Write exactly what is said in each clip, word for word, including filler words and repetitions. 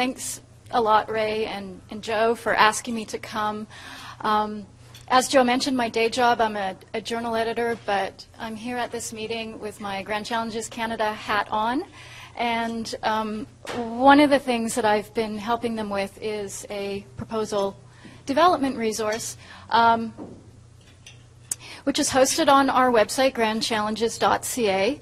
Thanks a lot, Ray and, and Joe, for asking me to come. Um, as Joe mentioned, my day job, I'm a, a journal editor, but I'm here at this meeting with my Grand Challenges Canada hat on. And um, one of the things that I've been helping them with is a proposal development resource, um, which is hosted on our website, grand challenges dot c a.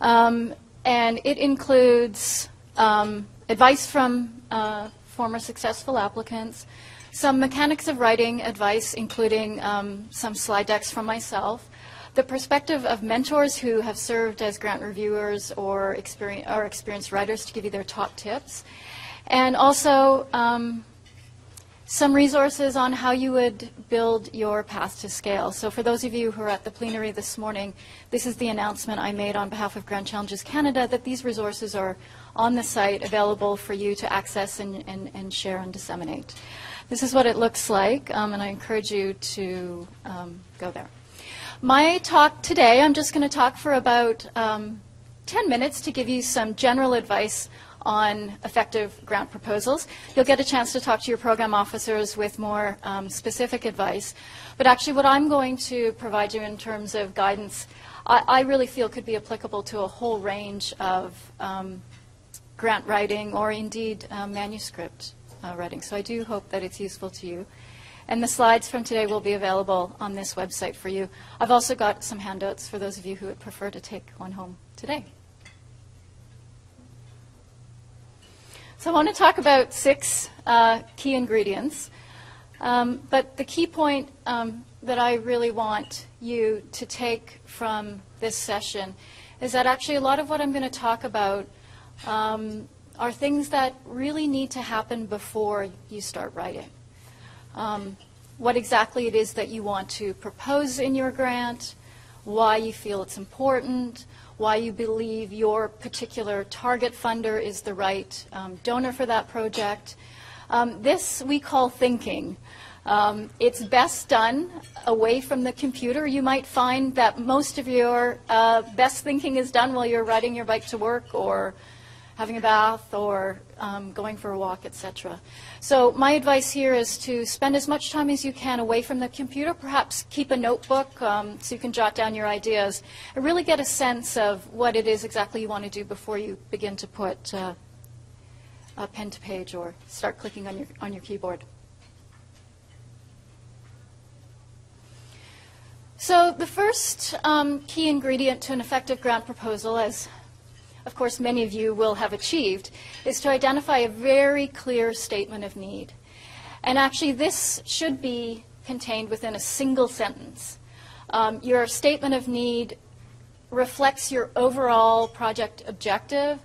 Um, and it includes um, advice from uh, former successful applicants, some mechanics of writing advice, including um, some slide decks from myself, the perspective of mentors who have served as grant reviewers or, experience, or experienced writers to give you their top tips, and also um, some resources on how you would build your path to scale. So for those of you who are at the plenary this morning, this is the announcement I made on behalf of Grand Challenges Canada, that these resources are on the site available for you to access and, and, and share and disseminate. This is what it looks like, um, and I encourage you to um, go there. My talk today, I'm just going to talk for about um, ten minutes to give you some general advice on effective grant proposals. You'll get a chance to talk to your program officers with more um, specific advice. But actually what I'm going to provide you in terms of guidance, I, I really feel could be applicable to a whole range of um, grant writing or indeed uh, manuscript uh, writing. So I do hope that it's useful to you. And the slides from today will be available on this website for you. I've also got some handouts for those of you who would prefer to take one home today. So I want to talk about six uh, key ingredients, um, but the key point um, that I really want you to take from this session is that actually a lot of what I'm going to talk about um, are things that really need to happen before you start writing. Um, what exactly it is that you want to propose in your grant, why you feel it's important, why you believe your particular target funder is the right um, donor for that project. Um, this we call thinking. Um, it's best done away from the computer. You might find that most of your uh, best thinking is done while you're riding your bike to work or having a bath or um, going for a walk, et cetera. So my advice here is to spend as much time as you can away from the computer, perhaps keep a notebook um, so you can jot down your ideas and really get a sense of what it is exactly you want to do before you begin to put uh, a pen to page or start clicking on your, on your keyboard. So the first um, key ingredient to an effective grant proposal, as of course many of you will have achieved, is to identify a very clear statement of need. And actually this should be contained within a single sentence. Um, your statement of need reflects your overall project objective.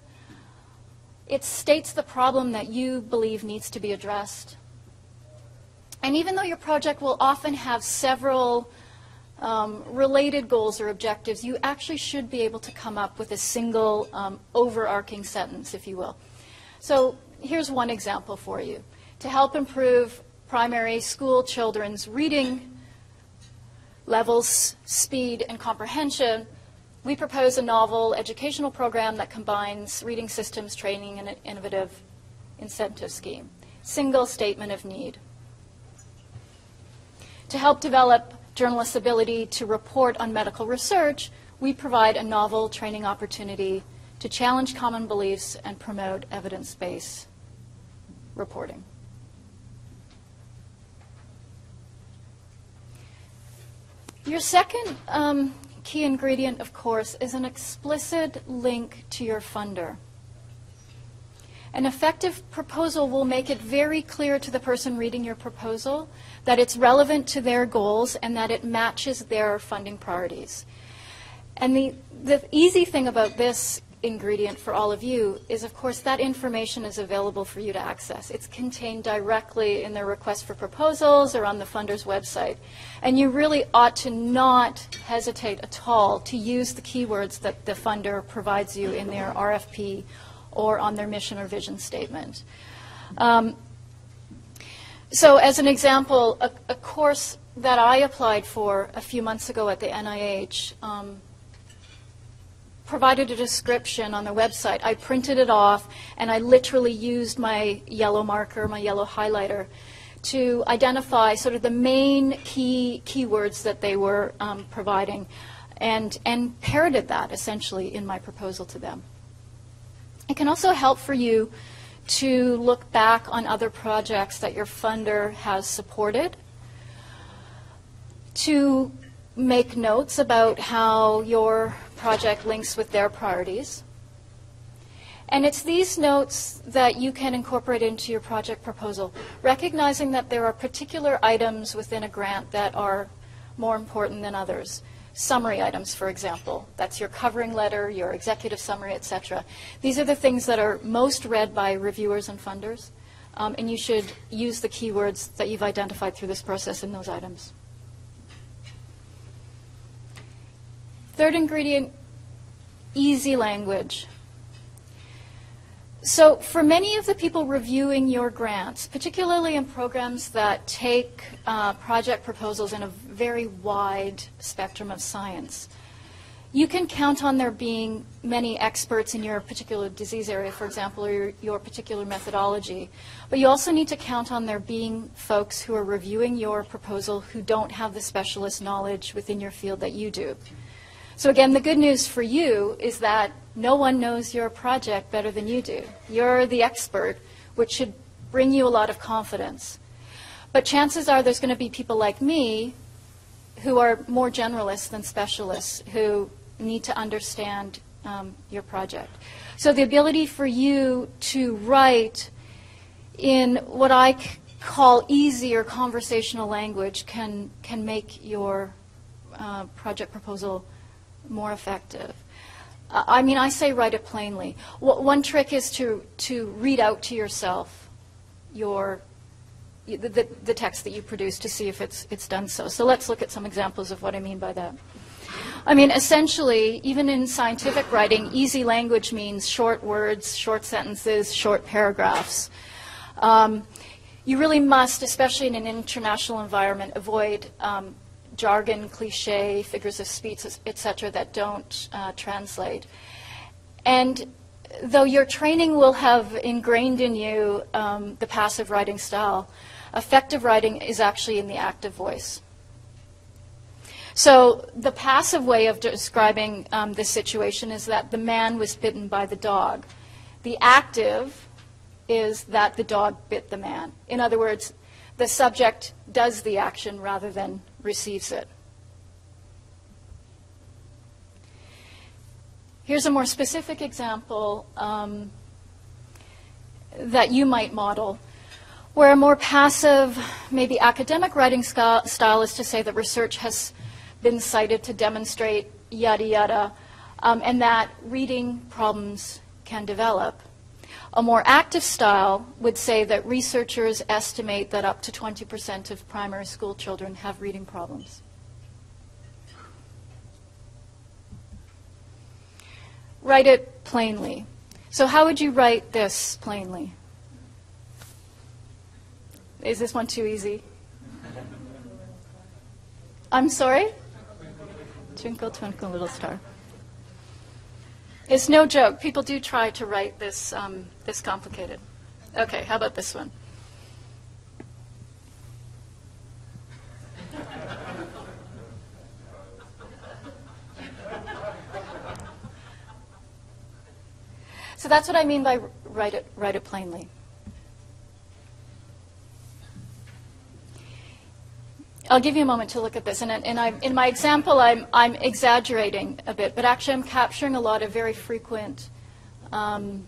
It states the problem that you believe needs to be addressed. And even though your project will often have several Um, related goals or objectives, you actually should be able to come up with a single um, overarching sentence, if you will. So here's one example for you. To help improve primary school children's reading levels, speed, and comprehension, we propose a novel educational program that combines reading systems, training, and an innovative incentive scheme. Single statement of need. To help develop journalists' ability to report on medical research, we provide a novel training opportunity to challenge common beliefs and promote evidence-based reporting. Your second um, key ingredient, of course, is an explicit link to your funder. An effective proposal will make it very clear to the person reading your proposal that it's relevant to their goals and that it matches their funding priorities. And the, the easy thing about this ingredient for all of you is, of course, that information is available for you to access. It's contained directly in their request for proposals or on the funder's website. And you really ought to not hesitate at all to use the keywords that the funder provides you in their R F P or on their mission or vision statement. Um, so as an example, a, a course that I applied for a few months ago at the N I H um, provided a description on their website. I printed it off, and I literally used my yellow marker, my yellow highlighter, to identify sort of the main key keywords that they were um, providing, and, and parroted that essentially in my proposal to them. It can also help for you to look back on other projects that your funder has supported, to make notes about how your project links with their priorities. And it's these notes that you can incorporate into your project proposal, recognizing that there are particular items within a grant that are more important than others. Summary items, for example. That's your covering letter, your executive summary, et cetera. These are the things that are most read by reviewers and funders, um, and you should use the keywords that you've identified through this process in those items. Third ingredient, easy language. So for many of the people reviewing your grants, particularly in programs that take uh, project proposals in a very wide spectrum of science, you can count on there being many experts in your particular disease area, for example, or your, your particular methodology. But you also need to count on there being folks who are reviewing your proposal who don't have the specialist knowledge within your field that you do. So again, the good news for you is that no one knows your project better than you do. You're the expert, which should bring you a lot of confidence. But chances are there's going to be people like me who are more generalists than specialists who need to understand um, your project. So the ability for you to write in what I call easier conversational language can, can make your uh, project proposal more effective. Uh, I mean, I say write it plainly. W one trick is to, to read out to yourself your, the, the text that you produce to see if it's, it's done so. So let's look at some examples of what I mean by that. I mean, essentially, even in scientific writing, easy language means short words, short sentences, short paragraphs. Um, you really must, especially in an international environment, avoid um, jargon, cliche, figures of speech, et cetera, that don't uh, translate. And though your training will have ingrained in you um, the passive writing style, effective writing is actually in the active voice. So the passive way of describing um, this situation is that the man was bitten by the dog. The active is that the dog bit the man. In other words, the subject does the action rather than receives it. Here's a more specific example um, that you might model, where a more passive, maybe academic writing style is to say that research has been cited to demonstrate yada yada, um, and that reading problems can develop. A more active style would say that researchers estimate that up to twenty percent of primary school children have reading problems. Write it plainly. So how would you write this plainly? Is this one too easy? I'm sorry? Twinkle, twinkle, little star. It's no joke. People do try to write this, um, this complicated. Okay, how about this one? So that's what I mean by write it, write it plainly. I'll give you a moment to look at this, and, and I, in my example, I'm, I'm exaggerating a bit, but actually I'm capturing a lot of very frequent um,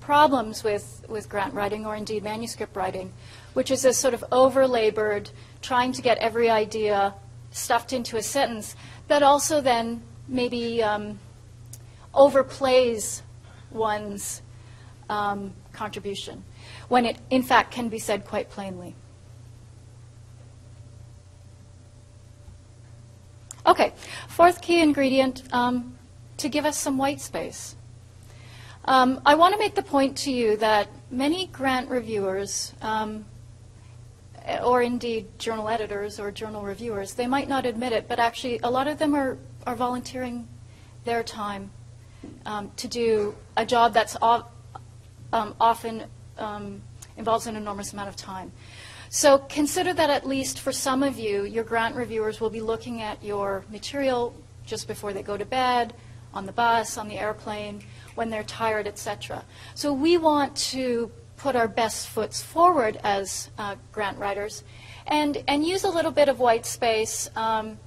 problems with, with grant writing, or indeed manuscript writing, which is this sort of over-labored, trying to get every idea stuffed into a sentence that also then maybe um, overplays one's um, contribution, when it, in fact, can be said quite plainly. Okay, fourth key ingredient, um, to give us some white space. Um, I want to make the point to you that many grant reviewers, um, or indeed journal editors or journal reviewers, they might not admit it, but actually a lot of them are, are volunteering their time um, to do a job that's um, often um, involves an enormous amount of time. So consider that at least for some of you, your grant reviewers will be looking at your material just before they go to bed, on the bus, on the airplane, when they're tired, et cetera. So we want to put our best foots forward as uh, grant writers and, and use a little bit of white space um,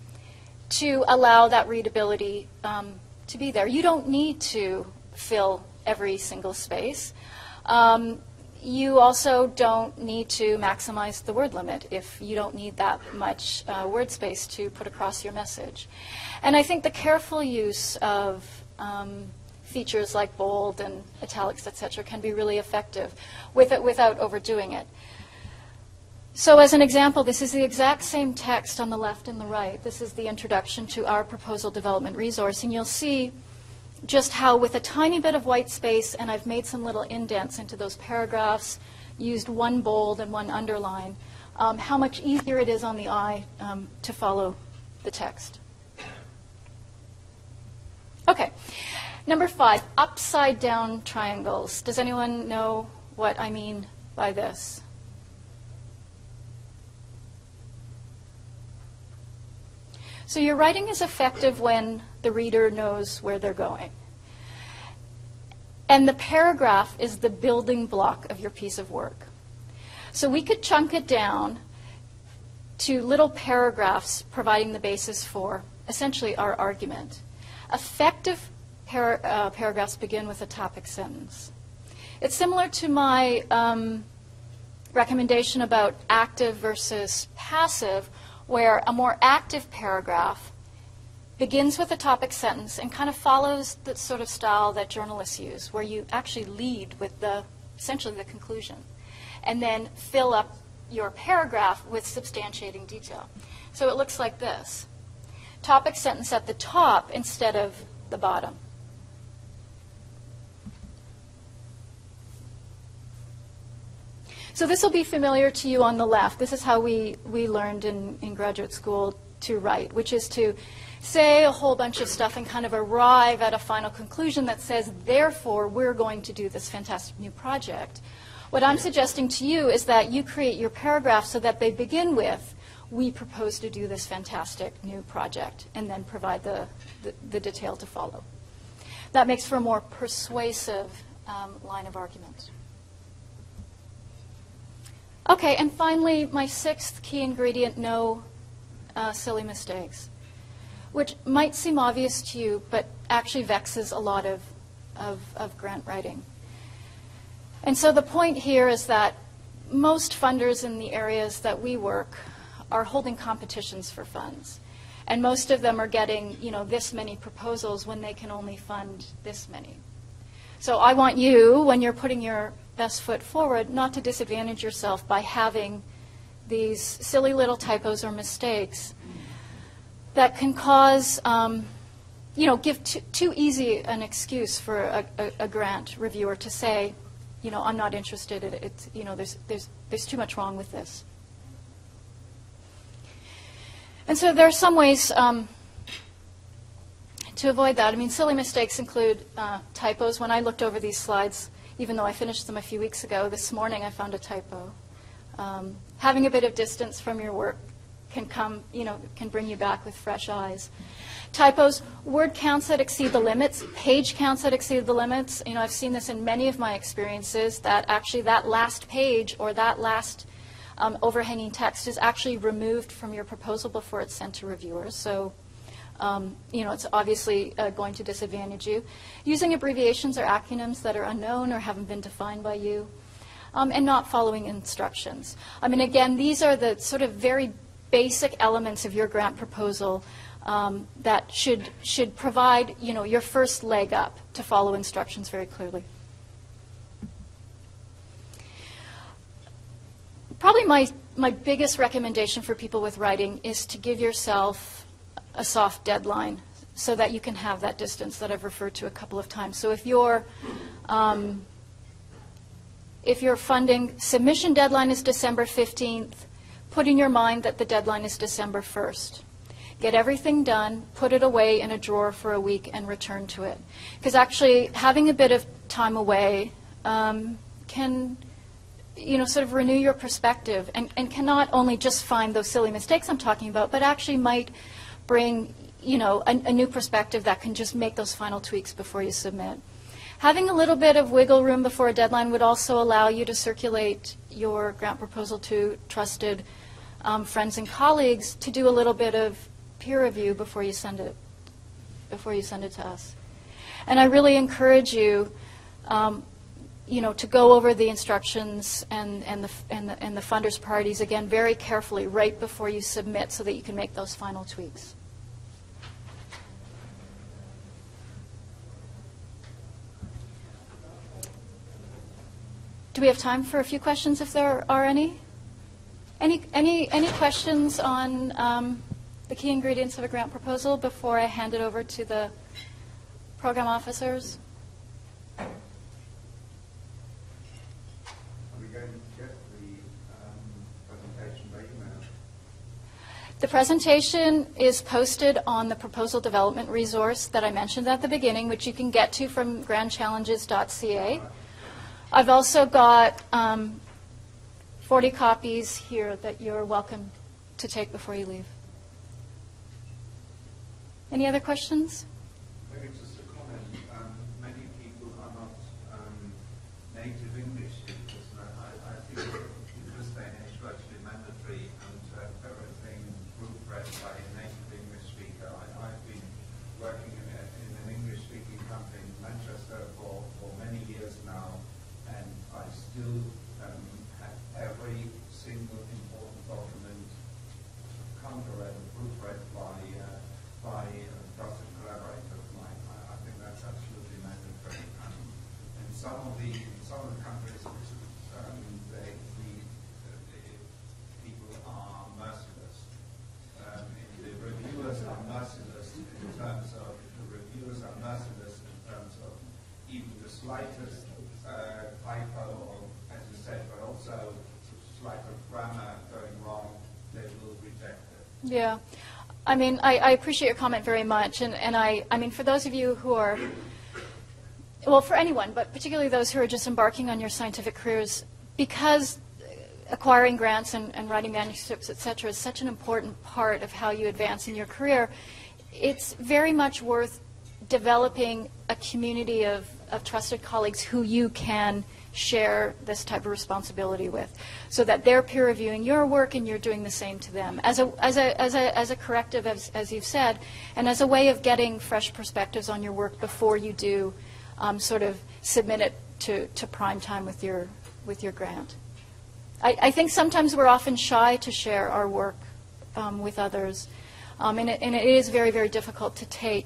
to allow that readability um, to be there. You don't need to fill every single space. Um, you also don't need to maximize the word limit if you don't need that much uh, word space to put across your message. And I think the careful use of um, features like bold and italics, et cetera, can be really effective with it without overdoing it. So as an example, this is the exact same text on the left and the right. This is the introduction to our proposal development resource, and you'll see just how with a tiny bit of white space, and I've made some little indents into those paragraphs, used one bold and one underline, um, how much easier it is on the eye um, to follow the text. Okay. Number five, upside down triangles. Does anyone know what I mean by this? So your writing is effective when the reader knows where they're going. And the paragraph is the building block of your piece of work. So we could chunk it down to little paragraphs providing the basis for essentially our argument. Effective Par uh, paragraphs begin with a topic sentence. It's similar to my um, recommendation about active versus passive, where a more active paragraph begins with a topic sentence and kind of follows the sort of style that journalists use, where you actually lead with the essentially the conclusion, and then fill up your paragraph with substantiating detail. So it looks like this. Topic sentence at the top instead of the bottom. So this will be familiar to you on the left. This is how we, we learned in, in graduate school to write, which is to say a whole bunch of stuff and kind of arrive at a final conclusion that says, therefore, we're going to do this fantastic new project. What I'm suggesting to you is that you create your paragraph so that they begin with, we propose to do this fantastic new project, and then provide the, the, the detail to follow. That makes for a more persuasive um, line of argument. Okay, and finally, my sixth key ingredient, no uh, silly mistakes, which might seem obvious to you, but actually vexes a lot of, of, of grant writing. And so the point here is that most funders in the areas that we work are holding competitions for funds. And most of them are getting, you know, this many proposals when they can only fund this many. So I want you, when you're putting your best foot forward, not to disadvantage yourself by having these silly little typos or mistakes that can cause, um, you know, give too, too easy an excuse for a, a, a grant reviewer to say, you know, I'm not interested, in it. It's, you know, there's, there's, there's too much wrong with this. And so there are some ways um, to avoid that. I mean, silly mistakes include uh, typos. When I looked over these slides, even though I finished them a few weeks ago, this morning I found a typo. Um, having a bit of distance from your work can come, you know, can bring you back with fresh eyes. Typos, word counts that exceed the limits, page counts that exceed the limits. You know, I've seen this in many of my experiences, that actually that last page or that last um, overhanging text is actually removed from your proposal before it's sent to reviewers. So, Um, you know, it's obviously uh, going to disadvantage you. Using abbreviations or acronyms that are unknown or haven't been defined by you, um, and not following instructions. I mean, again, these are the sort of very basic elements of your grant proposal um, that should, should provide, you know, your first leg up to follow instructions very clearly. Probably my, my biggest recommendation for people with writing is to give yourself a soft deadline so that you can have that distance that I've referred to a couple of times. So if your um, if your funding submission deadline is December fifteenth, put in your mind that the deadline is December first. get everything done, put it away in a drawer for a week, and return to it. Because actually having a bit of time away um, can, you know, sort of renew your perspective and, and can not only just find those silly mistakes I'm talking about, but actually might bring, you know, a, a new perspective that can just make those final tweaks before you submit. Having a little bit of wiggle room before a deadline would also allow you to circulate your grant proposal to trusted um, friends and colleagues to do a little bit of peer review before you send it, before you send it to us. And I really encourage you, um, you know, to go over the instructions and, and, the, and, the, and the funders' priorities again very carefully right before you submit so that you can make those final tweaks. Do we have time for a few questions if there are any? Any, any, any questions on um, the key ingredients of a grant proposal before I hand it over to the program officers? Are we going to get the um, presentation by email? The presentation is posted on the proposal development resource that I mentioned at the beginning, which you can get to from grand challenges dot c a. I've also got um, forty copies here that you're welcome to take before you leave. Any other questions? Maybe just a comment. Um, many people are not um, native English speakers. I, I think in this day and age it's actually mandatory and uh, everything proofread by a native English speaker. I, I've been working in, a, in an English-speaking company in Manchester for, for many years now. And I still um, have every single important document counter and proofread by uh, by a trusted collaborator of mine. I, I think that's absolutely mandatory. Um, and some of the in some of the countries, um, they, the, the people are merciless. Um, the reviewers are merciless in terms of the reviewers are merciless in terms of even the slightest. Uh, typo, or, as you said, but also slight of grammar going wrong, they will reject it. Yeah. I mean, I, I appreciate your comment very much. And, and I, I mean, for those of you who are, well, for anyone, but particularly those who are just embarking on your scientific careers, because acquiring grants and, and writing manuscripts, et cetera, is such an important part of how you advance in your career, it's very much worth developing a community of of trusted colleagues who you can share this type of responsibility with, so that they're peer reviewing your work and you're doing the same to them as a as a as a as a corrective, as as you've said, and as a way of getting fresh perspectives on your work before you do um, sort of submit it to to prime time with your with your grant. I, I think sometimes we're often shy to share our work um, with others, um, and it, and it is very very difficult to take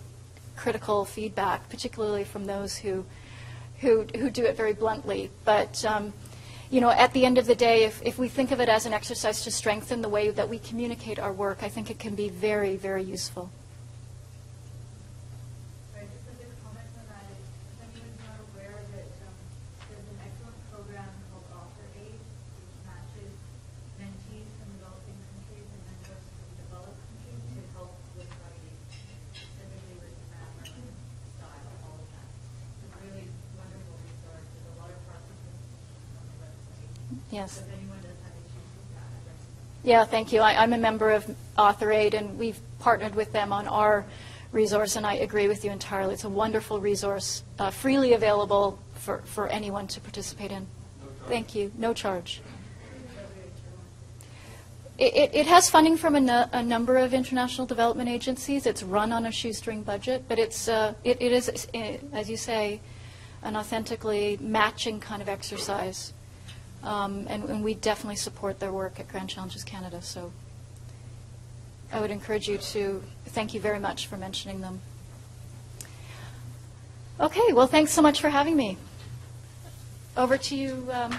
critical feedback, particularly from those who, who, who do it very bluntly. But, um, you know, at the end of the day, if, if we think of it as an exercise to strengthen the way that we communicate our work, I think it can be very, very useful. Yes. Yeah, thank you. I, I'm a member of AuthorAid, and we've partnered with them on our resource, and I agree with you entirely. It's a wonderful resource, uh, freely available for, for anyone to participate in. Thank you. No charge. It, it, it has funding from a, no, a number of international development agencies. It's run on a shoestring budget, but it's, uh, it, it is, as you say, an authentically matching kind of exercise. Um, and, and we definitely support their work at Grand Challenges Canada, so I would encourage you to thank you very much for mentioning them. Okay, well, thanks so much for having me. Over to you. Um